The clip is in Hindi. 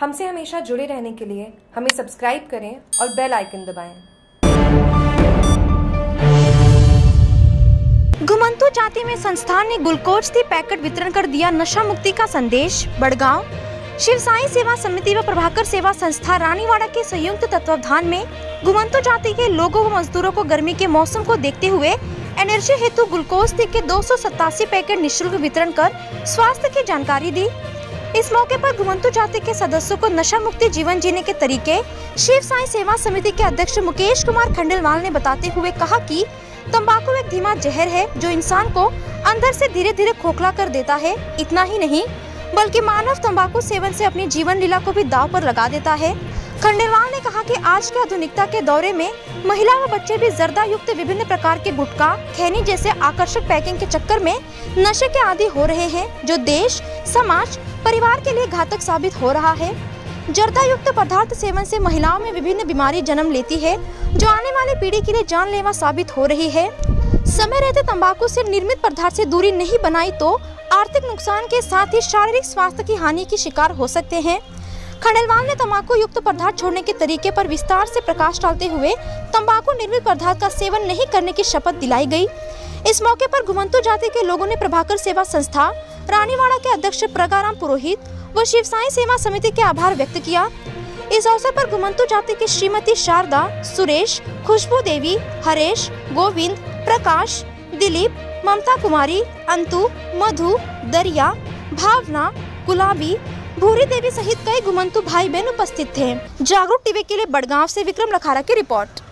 हमसे हमेशा जुड़े रहने के लिए हमें सब्सक्राइब करें और बेल आइकन दबाएं। घुमंतू जाति में संस्थान ने ग्लूकोज टी पैकेट वितरण कर दिया नशा मुक्ति का संदेश। बड़गांव शिव साईं सेवा समिति व प्रभाकर सेवा संस्थान रानीवाड़ा के संयुक्त तत्वावधान में घुमंतू जाति के लोगों व मजदूरों को गर्मी के मौसम को देखते हुए एनर्जी हेतु ग्लूकोज टी के 287 पैकेट निःशुल्क वितरण कर स्वास्थ्य की जानकारी दी। इस मौके पर घुमंतू जाति के सदस्यों को नशा मुक्ति जीवन जीने के तरीके शिव साईं सेवा समिति के अध्यक्ष मुकेश कुमार खंडेलवाल ने बताते हुए कहा कि तंबाकू एक धीमा जहर है जो इंसान को अंदर से धीरे धीरे खोखला कर देता है। इतना ही नहीं बल्कि मानव तंबाकू सेवन से अपनी जीवन लीला को भी दांव पर लगा देता है। खंडेलवाल ने कहा कि आज के आधुनिकता के दौरे में महिला व बच्चे भी जर्दा युक्त विभिन्न प्रकार के गुटखा खैनी जैसे आकर्षक पैकिंग के चक्कर में नशे के आदी हो रहे हैं, जो देश समाज परिवार के लिए घातक साबित हो रहा है। जर्दा युक्त पदार्थ सेवन से महिलाओं में विभिन्न बीमारी जन्म लेती है जो आने वाली पीढ़ी के लिए जानलेवा साबित हो रही है। समय रहते तंबाकू से निर्मित पदार्थ से दूरी नहीं बनाई तो आर्थिक नुकसान के साथ ही शारीरिक स्वास्थ्य की हानि की शिकार हो सकते हैं। खंडेलवाल ने तंबाकू युक्त पदार्थ छोड़ने के तरीके पर विस्तार से प्रकाश डालते हुए तंबाकू निर्मित पदार्थ का सेवन नहीं करने की शपथ दिलाई गई। इस मौके पर घुमंतू जाति के लोगों ने प्रभाकर सेवा संस्थान रानीवाड़ा के अध्यक्ष प्रगाराम पुरोहित व शिव साईं सेवा समिति के आभार व्यक्त किया। इस अवसर पर घुमंतू जाति की श्रीमती शारदा, सुरेश, खुशबू देवी, हरेश, गोविंद, प्रकाश, दिलीप, ममता कुमारी, अंतु, मधु, दरिया, भावना, गुलाबी, भूरी देवी सहित कई घुमंतू भाई बहन उपस्थित थे। जागरूक टीवी के लिए बड़गांव से विक्रम लखारा की रिपोर्ट।